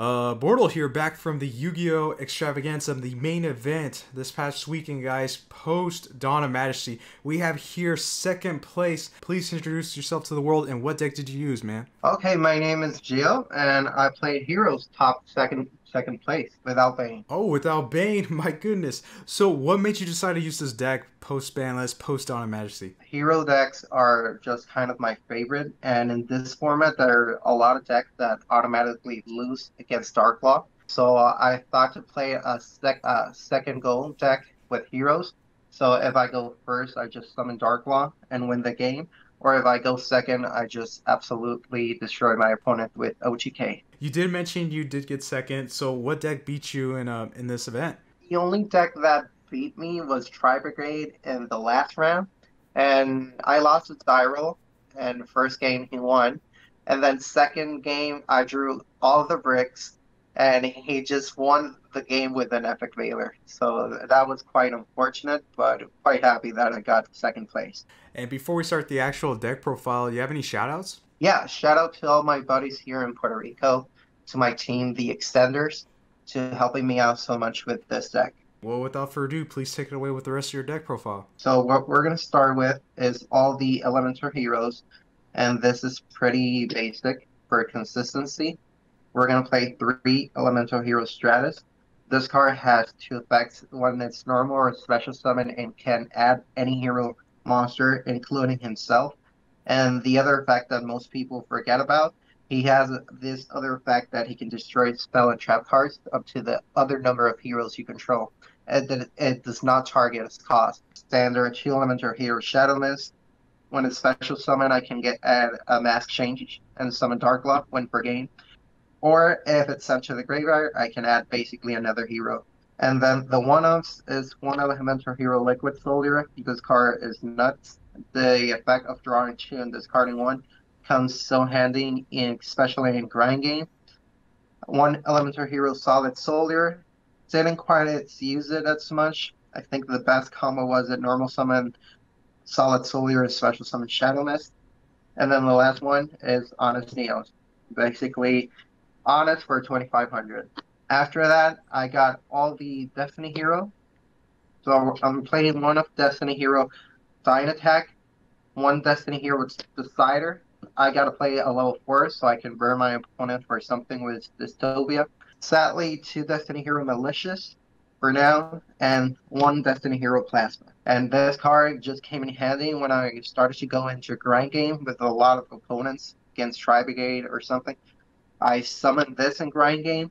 Bortle here, back from the Yu-Gi-Oh! Extravaganza, the main event this past weekend, guys, post Dawn of Majesty. We have here second place. Please introduce yourself to the world and what deck did you use, man? Okay, my name is Gio, and I played Heroes top second place without Bane. Oh, without Bane, my goodness. So what made you decide to use this deck post-ban list, post-Dawn of Majesty? Hero decks are just kind of my favorite, and in this format there are a lot of decks that automatically lose against Darklaw. So I thought to play a second goal deck with Heroes. So if I go first, I just summon Darklaw and win the game. Or if I go second, I just absolutely destroy my opponent with OTK. You did mention you did get second, so what deck beat you in this event? The only deck that beat me was Tri-Brigade in the last round, and I lost to Zyral, and first game he won. And then second game, I drew all the bricks, and he just won the game with an Epic Veiler. So that was quite unfortunate, but quite happy that I got second place. And before we start the actual deck profile, do you have any shout-outs? Yeah, shout-out to all my buddies here in Puerto Rico, to my team, the Extenders, to helping me out so much with this deck. Well, without further ado, please take it away with the rest of your deck profile. So what we're going to start with is all the Elemental Heroes, and this is pretty basic for consistency. We're going to play 3 Elemental Hero Stratus. This card has 2 effects, one that's normal or special summon and can add any hero monster, including himself. And the other effect that most people forget about, he has this other effect that he can destroy spell and trap cards up to the other number of heroes you control. And that it does not target its cost. Standard 2 Elemental Hero Shadow Mist. When it's special summon, I can add a Mask Change and summon Darklaw when per game. Or if it's sent to the graveyard, I can add basically another hero. And then the one-offs is one Elemental Hero Liquid Soldier. This card is nuts. The effect of drawing 2 and discarding 1 comes so handy, especially in grind game. One Elemental Hero Solid Soldier. Didn't quite use it as much. I think the best combo was that normal summon Solid Soldier and special summon Shadow Mist. And then the last one is Honest Neos. Basically, Honest for 2500. After that, I got all the Destiny Hero. So I'm playing one of Destiny Hero Dying Attack, one Destiny Hero Decider. I gotta play a level 4 so I can burn my opponent for something with Dystopia. Sadly, 2 Destiny Hero Malicious for now, and 1 Destiny Hero Plasma. And this card just came in handy when I started to go into grind game with a lot of opponents against Tri-Brigade or something. I summoned this in grind game,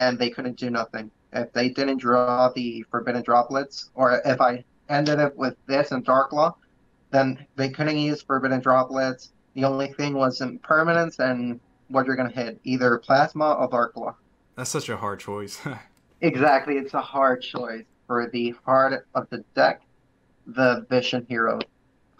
and they couldn't do nothing. If they didn't draw the Forbidden Droplets, or if I ended up with this and Darklaw, then they couldn't use Forbidden Droplets. The only thing was impermanence and what you're going to hit, either Plasma or Darklaw. That's such a hard choice. Exactly, it's a hard choice. For the heart of the deck, the Vision Hero.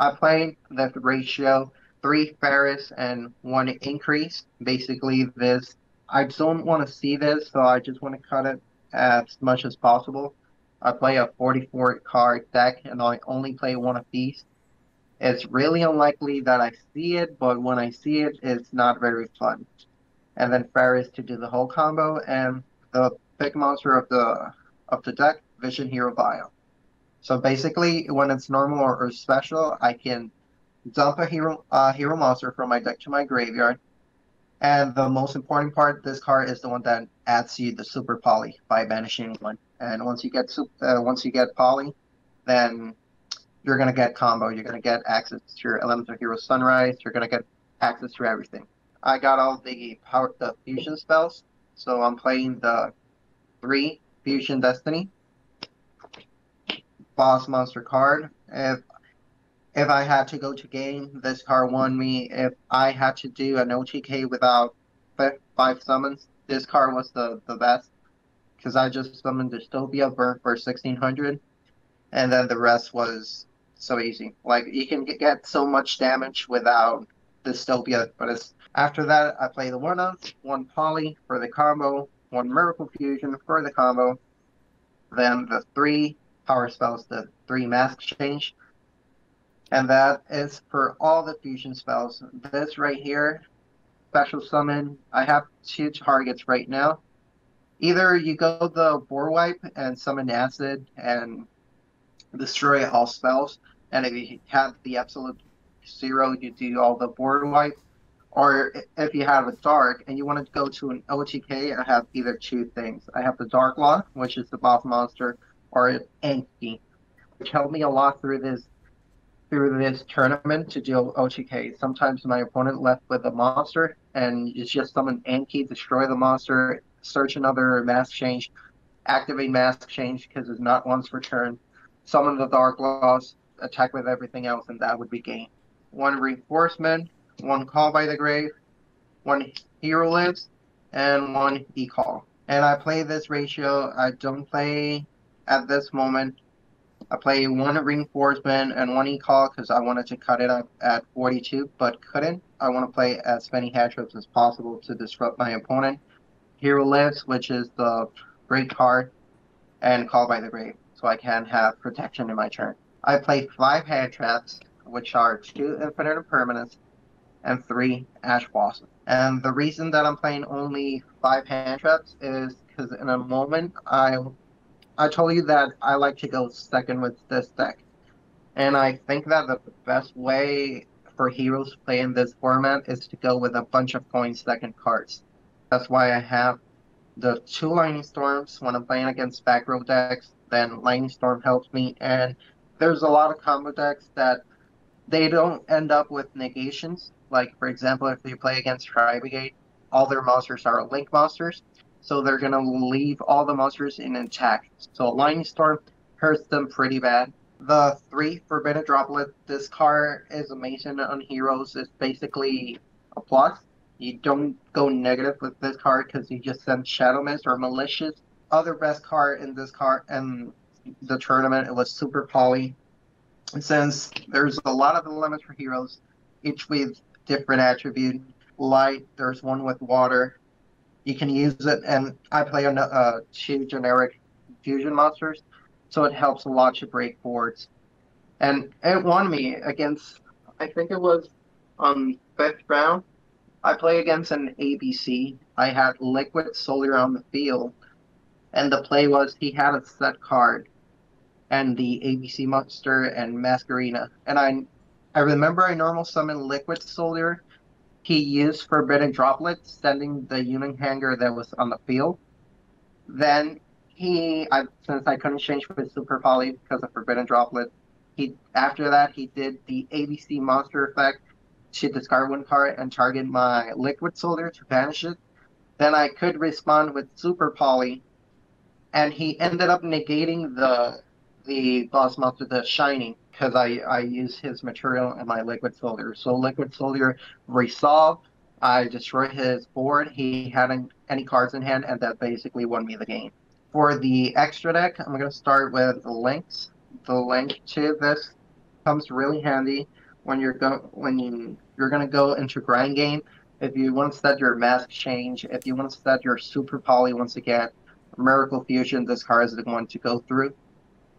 I played the ratio 3 Faris and 1 increase. Basically this, I don't want to see this, so I just want to cut it as much as possible. I play a 44 card deck and I only play one of these. It's really unlikely that I see it, but when I see it, it's not very fun. And then Faris to do the whole combo, and the big monster of the deck, Vision Hero Bio. So basically when it's normal or special, I can dump a hero monster from my deck to my graveyard. And the most important part, this card is the one that adds you the super poly by banishing 1. And once you get poly, then you're going to get combo. You're going to get access to your Elemental Hero Sunrise. You're going to get access to everything. I got all the fusion spells. So I'm playing the 3 Fusion Destiny. Boss monster card. If I had to go to game, this card won me. If I had to do an OTK without 5 summons, this card was the best. Because I just summoned Dystopia, burned for 1600. And then the rest was so easy. Like, you can get so much damage without Dystopia. But after that, I play the one-offs, 1 Poly for the combo, 1 Miracle Fusion for the combo. Then the 3 power spells, the 3 Mask Change. And that is for all the fusion spells. This right here special summon. I have two targets right now. Either you go the Boar Wipe and summon Acid and destroy all spells, and if you have the Absolute Zero, you do all the Board Wipe. Or if you have a Dark and you want to go to an OTK, I have either two things. I have the Darklaw, which is the boss monster, or an Anki, which helped me a lot through this tournament to deal with OTK. Sometimes my opponent left with a monster, and it's just summon Anki, destroy the monster, search another Mask Change, activate Mask Change because it's not once per turn, summon the Darklaws, attack with everything else, and that would be game. One Reinforcement, one Call by the Grave, one Hero Lives, and one E-call. And I play this ratio. I don't play at this moment. I play one Reinforcement and one E-call because I wanted to cut it up at 42, but couldn't. I want to play as many Hattrips as possible to disrupt my opponent. Hero Lives, which is the great card, and Call by the Grave, so I can have protection in my turn. I play 5 hand traps, which are 2 Infinite Impermanence and 3 Ash Blossom. And the reason that I'm playing only 5 hand traps is because in a moment I told you that I like to go second with this deck. And I think that the best way for heroes to play in this format is to go with a bunch of coin second cards. That's why I have the 2 Lightning Storms when I'm playing against back row decks. Then Lightning Storm helps me, and there's a lot of combo decks that they don't end up with negations. Like, for example, if you play against Tri-Brigade, all their monsters are Link monsters, so they're going to leave all the monsters in intact. So Lightning Storm hurts them pretty bad. The 3 Forbidden Droplet, this card is amazing on heroes. It's basically a plus. You don't go negative with this card because you just send Shadow Mist or Malicious. Other best card in this card and the tournament, it was Super Poly. And since there's a lot of elements for heroes, each with different attribute. Light, there's one with water. You can use it, and I play on 2 generic fusion monsters, so it helps a lot to break boards. And it won me against, I think it was on 5th round. I play against an ABC. I had Liquid Soldier on the field, and the play was he had a set card and the ABC monster and Masquerina. And I remember I normal summoned Liquid Soldier. He used Forbidden Droplets, sending the Union Hanger that was on the field. Then since I couldn't change with Super Poly because of Forbidden Droplet, after that he did the ABC monster effect to discard one card and target my Liquid Soldier to banish it. Then I could respond with Super Poly, and he ended up negating the boss monster, The Shining, because I use his material and my Liquid Soldier. So Liquid Soldier resolved, I destroyed his board, he hadn't any cards in hand, and that basically won me the game. For the extra deck, I'm going to start with the links. The link to this comes really handy when you're going to go into grind game. If you want to set your Mask Change, if you want to set your Super Poly once again, Miracle Fusion, this card is the one to go through.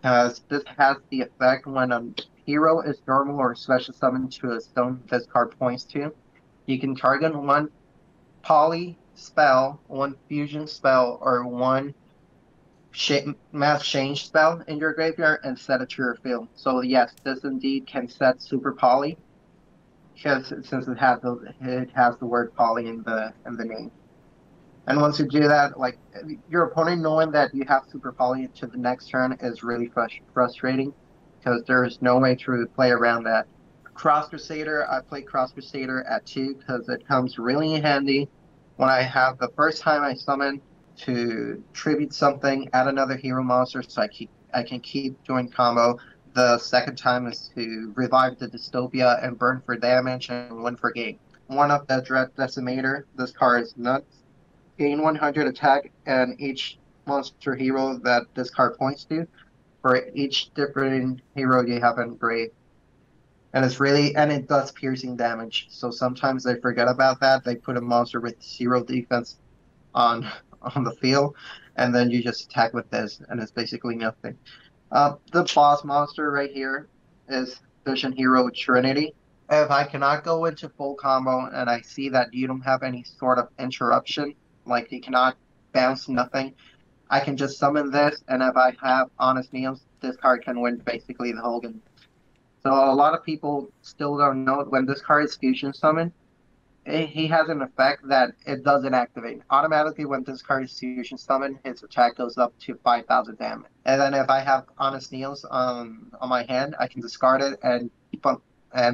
This has the effect when a hero is normal or special summoned to a stone this card points to. You can target one poly spell, one fusion spell, or one mass change spell in your graveyard and set it to your field. So yes, this indeed can set Super Poly, because since it has the word poly in the name. And once you do that, like, your opponent knowing that you have Super Poly to the next turn is really frustrating, because there's no way to play around that. Cross Crusader, I play Cross Crusader at 2 because it comes really handy when I have the first time I summon to tribute something, add another hero monster so I can keep doing combo. The second time is to revive the Dystopia and burn for damage and win for game. One of the Dread Decimator, this card is nuts. Gain 100 attack and each monster hero that this card points to for each different hero you have in grave. And it does piercing damage. So sometimes they forget about that. They put a monster with 0 defense on the field, and then you just attack with this, and it's basically nothing. The boss monster right here is Vision Hero Trinity. If I cannot go into full combo and I see that you don't have any sort of interruption, like you cannot bounce nothing, I can just summon this, and if I have Honest Neos, this card can win basically the whole game. So a lot of people still don't know when this card is Fusion Summoned, he has an effect that it doesn't activate. Automatically, when this card is Fusion Summoned, his attack goes up to 5,000 damage. And then if I have Honest Neos on my hand, I can discard it and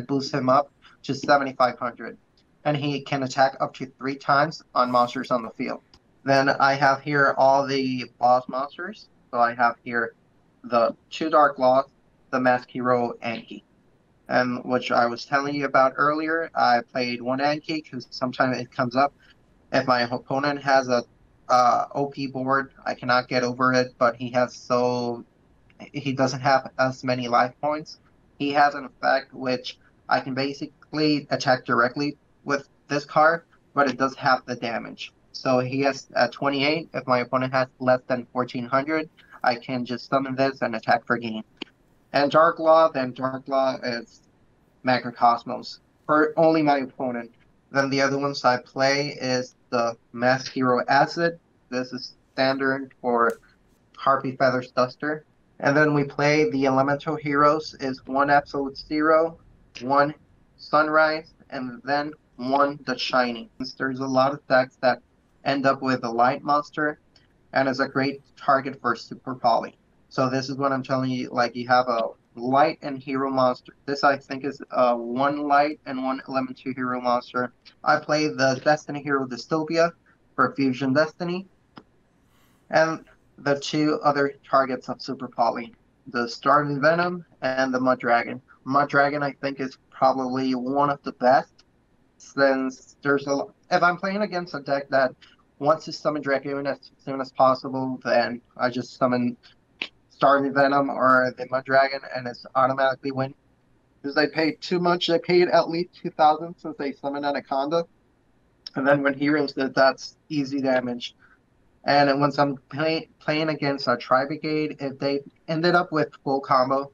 boost him up to 7,500. And he can attack up to 3 times on monsters on the field. Then I have here all the boss monsters. So I have here the 2 Darklaws, the Mask Hero Anki, which I was telling you about earlier. I played 1 Anki because sometimes it comes up. If my opponent has a OP board, I cannot get over it, but he doesn't have as many life points. He has an effect which I can basically attack directly with this card, but it does have the damage. So he has 28. If my opponent has less than 1,400, I can just summon this and attack for gain. And Darklaw, then Darklaw is Macrocosmos for only my opponent. Then the other ones I play is the Mask Hero Acid. This is standard for Harpy Feathers Duster. And then we play the Elemental Heroes is 1 Absolute Zero, 1 Sunrise, and then 1 The Shining. There's a lot of decks that end up with a light monster, and is a great target for Super Poly. So this is what I'm telling you, like you have a light and hero monster. This I think is 1 light and 1 elemental hero monster. I play the Destiny Hero Dystopia for Fusion Destiny, and the 2 other targets of Super Poly, the Starving Venom and the Mud Dragon. Mud Dragon I think is probably one of the best, since there's a lot. If I'm playing against a deck that wants to summon Dragoon as soon as possible, then I just summon Starving Venom or the Mud Dragon, and it's automatically win. Because they paid too much, they paid at least 2,000 since they summoned Anaconda, and then when heroes did, that's easy damage. And once I'm playing against a Tri-Brigade, if they ended up with full combo,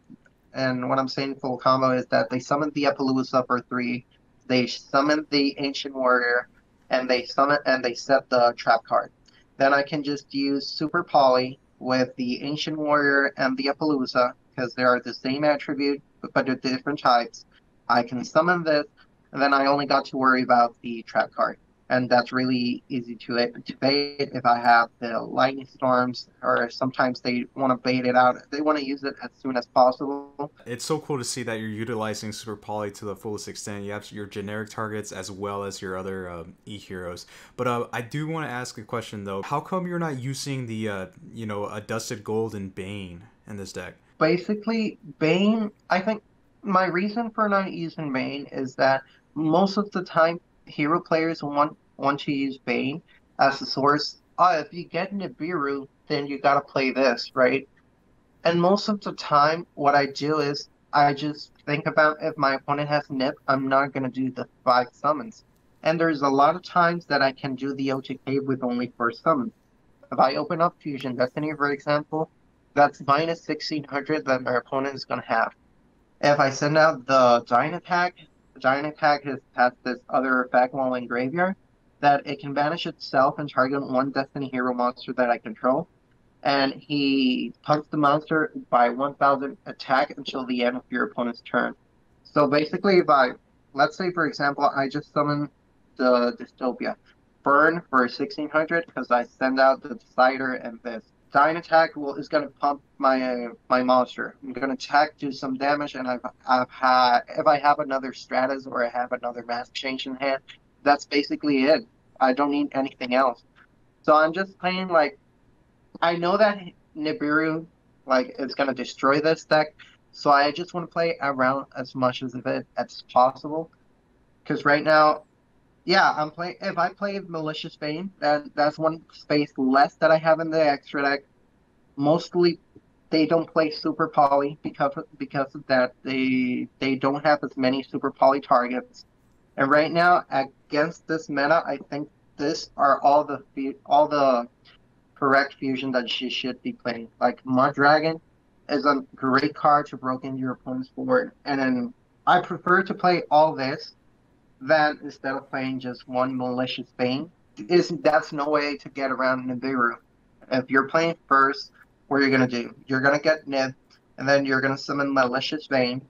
and what I'm saying full combo is that they summoned the Apollousa for 3, they summoned the Ancient Warrior, and they set the trap card. Then I can just use Super Poly with the Ancient Warrior and the Apollousa, because they are the same attribute but they're different types. I can summon this, and then I only got to worry about the trap card. And that's really easy to bait if I have the Lightning Storms, or sometimes they want to bait it out. They want to use it as soon as possible. It's so cool to see that you're utilizing Super Poly to the fullest extent. You have your generic targets as well as your other E-heroes. But I do want to ask a question, though. How come you're not using the, you know, a Dusted Gold and Bane in this deck? Basically, Bane, I think my reason for not using Bane is that most of the time, hero players want to use Bane as the source. If you get Nibiru, then you gotta play this, right? And most of the time, what I do is I just think about if my opponent has Nib, I'm not gonna do the 5 summons. And there's a lot of times that I can do the OTK with only 4 summons. If I open up Fusion Destiny, for example, that's minus 1,600 that my opponent is gonna have. If I send out the Dying Attack, has this other effect while in graveyard that it can banish itself and target 1 Destiny Hero monster that I control, and he pumps the monster by 1,000 attack until the end of your opponent's turn. So basically, if I, let's say for example, I just summon the Dystopia, burn for 1,600 because I send out the Decider, and this Dying Attack is going to pump my monster. I'm going to attack, do some damage, and if I have another Stratus or I have another Mask Change in hand, that's basically it. I don't need anything else. So I'm just playing like, I know that Nibiru is going to destroy this deck, so I just want to play around as much of it as possible. Because right now, yeah, I'm playing. If I play Malicious Bane, then that's 1 space less that I have in the extra deck. Mostly, they don't play Super Poly because of that. They don't have as many Super Poly targets. And right now, against this meta, I think this are all the correct fusion that she should be playing. Like Mud Dragon is a great card to break into your opponent's board, and then I prefer to play all this than instead of playing just one Malicious Bane. That's no way to get around Nibiru. If you're playing first, what are you going to do? You're going to get Nib, and then you're going to summon Malicious Bane,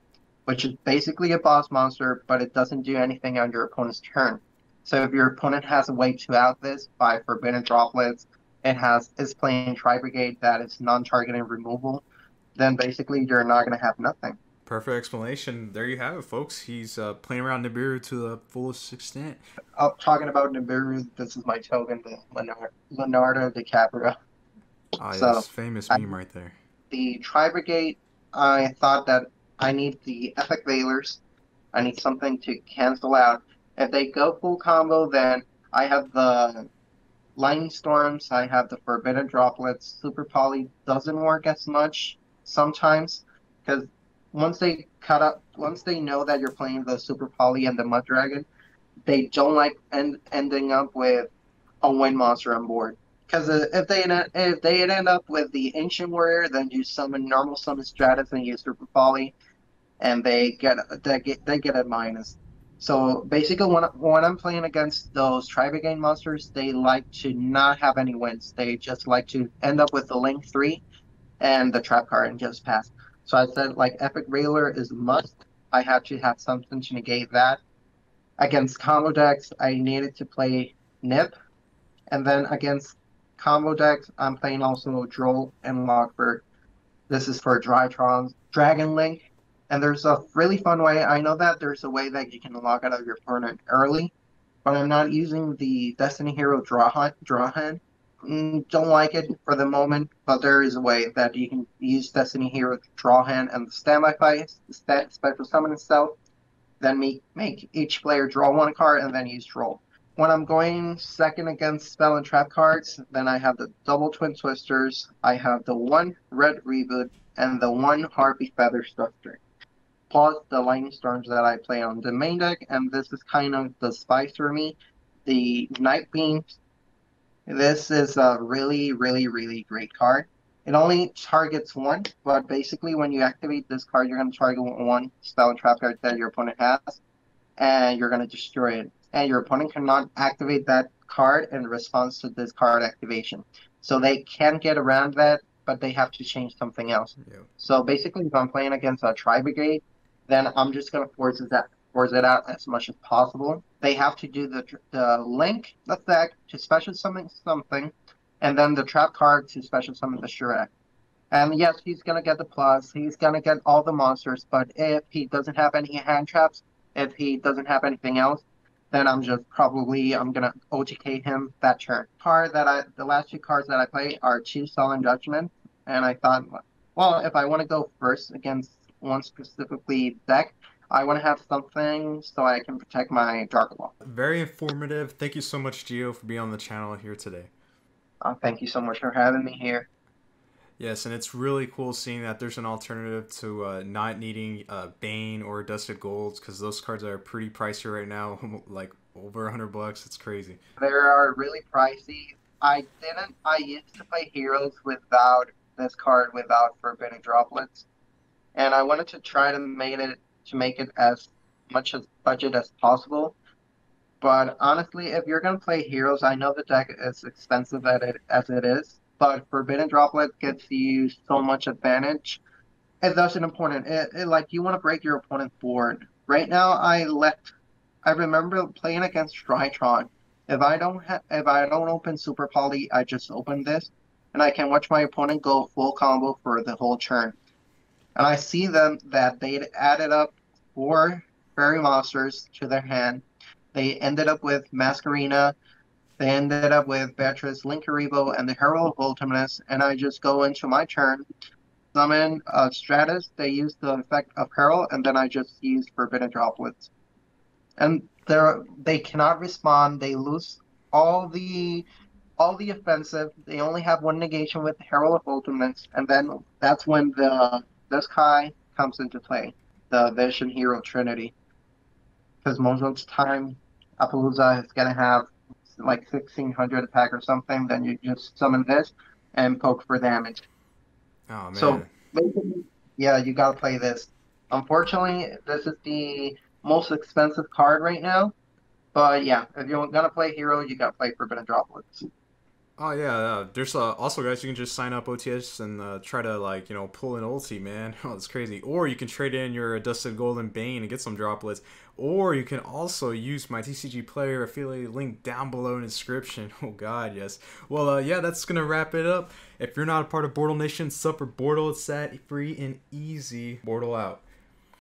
which is basically a boss monster, but it doesn't do anything on your opponent's turn. So if your opponent has a way to out this by Forbidden Droplets, is playing Tri-Brigade that is non-targeting removal, then basically you're not going to have nothing. Perfect explanation. There you have it, folks. He's playing around Nibiru to the fullest extent. Talking about Nibiru, this is my token, the Leonardo DiCaprio. Oh, so, yes, famous meme right there. The Tri-Brigade, I thought that I need the Epic Veilers. I need something to cancel out. If they go full combo, then I have the Lightning Storms, I have the Forbidden Droplets. Super Poly doesn't work as much sometimes, because once they know that you're playing the Super Poly and the Mud Dragon, they don't like ending up with a wind monster on board. Because if they end up with the Ancient Warrior, then you summon normal summon Stratus and use Super Poly, and they get a minus. So basically, when I'm playing against those Tri-Brigade monsters, they like to not have any wins. They just like to end up with the Link 3 and the Trap card and just pass. So I said, like, Epic Veiler is a must. I had to have something to negate that. Against combo decks, I needed to play Nib. And then against combo decks, I'm playing also Droll and Lock Bird. This is for Drytron's Dragon Link. And there's a really fun way. I know that there's a way that you can lock out of your opponent early, but I'm not using the Destiny Hero Drawhand. Don't like it for the moment, but there is a way that you can use Destiny Hero Drawhand and the standby phase, special summon itself, then make each player draw one card and then use Droll. When I'm going second against spell and trap cards, then I have the double twin twisters, I have the one red reboot, and the one harpy feather structure. Plus the Lightning Storms that I play on the main deck, and this is kind of the spice for me. The Night Beams. This is a really, really, really great card. It only targets one, but basically when you activate this card, you're going to target one spell and trap card that your opponent has, and you're going to destroy it. And your opponent cannot activate that card in response to this card activation. So they can get around that, but they have to change something else. Yeah. So basically, if I'm playing against a Tri-Brigade, then I'm just going to force it out as much as possible. They have to do the Link effect to special summon something, and then the trap card to special summon the Shurek. And yes, he's going to get the plus, he's going to get all the monsters, but if he doesn't have any hand traps, if he doesn't have anything else, then I'm going to OTK him that turn. The last two cards that I play are two Sullen Judgment, and I thought, well, if I want to go first against one specifically deck, I want to have something so I can protect my Darklaw. Very informative. Thank you so much, Gio, for being on the channel here today. Thank you so much for having me here. Yes, and it's really cool seeing that there's an alternative to not needing Bane or Dusted Golds, because those cards are pretty pricey right now, like over 100 bucks. It's crazy. They are really pricey. I used to play Heroes without this card, without Forbidden Droplets, and I wanted to try to make it as much as budget as possible. But honestly, if you're going to play Heroes, I know the deck is expensive as it is, but Forbidden Droplet gets you so much advantage. And that's an important, like, you want to break your opponent's board. Right now, I remember playing against Drytron. If I don't open Super Poly, I just open this, and I can watch my opponent go full combo for the whole turn. And I see that they added up 4 fairy monsters to their hand. They ended up with Masquerina. They ended up with Beatrice, Linkaribo, and the Herald of Ultimates. And I just go into my turn, summon Stratus. They use the effect of Herald, and then I just use Forbidden Droplets. And they cannot respond. They lose all the offensive. They only have one negation with the Herald of Ultimates, and then that's when this Kai comes into play, the Vision Hero Trinity. Because most of the time, Apollousa is going to have like 1,600 attack or something, then you just summon this and poke for damage. Oh, man. So, yeah, you got to play this. Unfortunately, this is the most expensive card right now. But yeah, if you're gonna play hero, you gotta play Forbidden Droplets. Oh yeah, there's also, guys, you can just sign up OTS and try to, like, you know, pull an ulti, man. Oh, it's crazy. Or you can trade in your Dusted Golden Bane and get some droplets. Or you can also use my TCG player affiliate link down below in the description. Oh god, yes. Well, yeah, that's gonna wrap it up. If you're not a part of Bortle Nation, sub for Bortle. It's that free and easy. Bortle out.